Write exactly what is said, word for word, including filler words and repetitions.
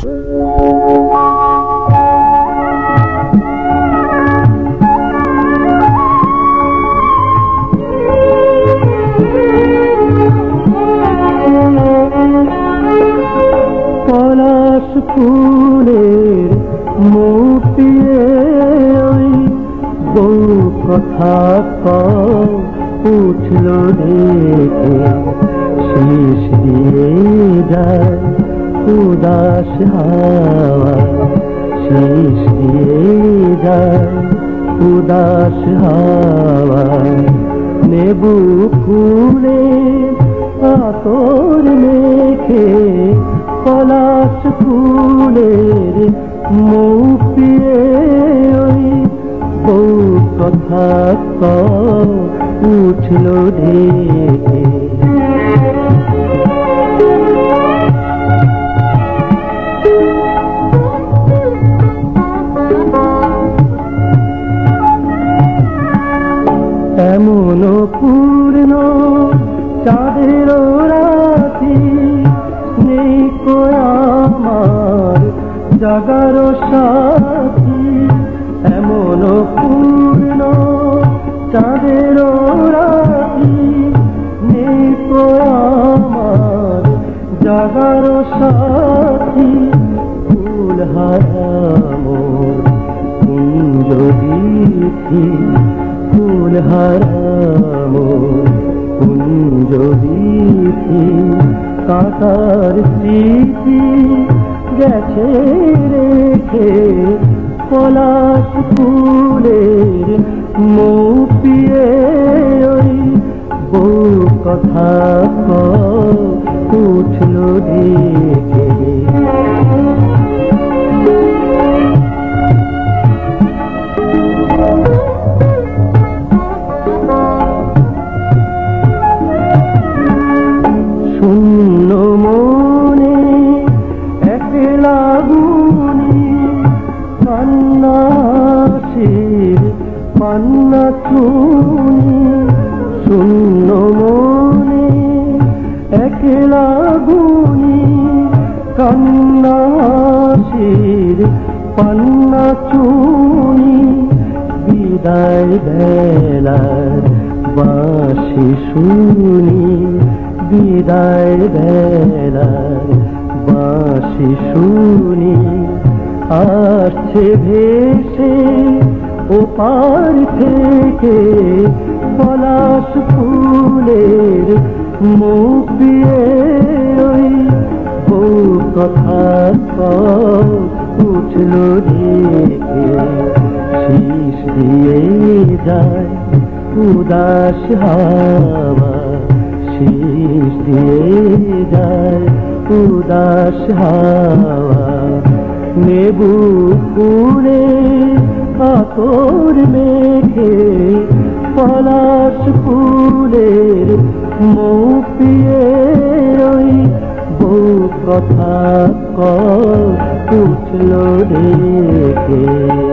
পলাশ ফুলের মৌ পিয়ে ওই বউ কথা উঠল ডেকে শেষ দিয়ে যায় উদাস হাওয়া, শেষ দিয়ে যায় উদাস হাওয়া। নেবু ফুলে আতর মেখে পলাশ ফুলের মৌ পিয়ে ওই বউ কথা উঠল ডেকে। এমন পূর্ণ চাঁদের রাতি নেই কো আমার জাগার সাথী, এমন পূর্ণ চাঁদের রাতি নেই কো আমার জাগার সাথী। ফুল হারামো কুঞ্জ বিথি ফুল হারামো কুঞ্জ বিথি কাতার স্মৃতি গেছে রেখে পলাশ ফুলের মৌ পিয়ে ওই বউ কথা উঠল ডেকে। শূন্য মনে একলা গুণি কান্নাশির পান্না ছুনি, শূন্য মনে একলা গুণি কান্নাশির পান্না ছুনি। বিদায় বেলার বাঁশি শুনি, বিদায় বেলার বাঁশি শুনি আসছে ভেসে ওপার থেকে পলাশ ফুলের মৌ পিয়ে ওই বউ কথা উঠল ডেকে। শীষ দিয়ে যায় উদাস হাওয়া, শীষ দিয়ে যায় উদাস হাওয়া। নেবু ফুলে আতর মেখে পলাশ ফুলের মৌ পিয়ে ওই বউ কথা উঠল ডেকে।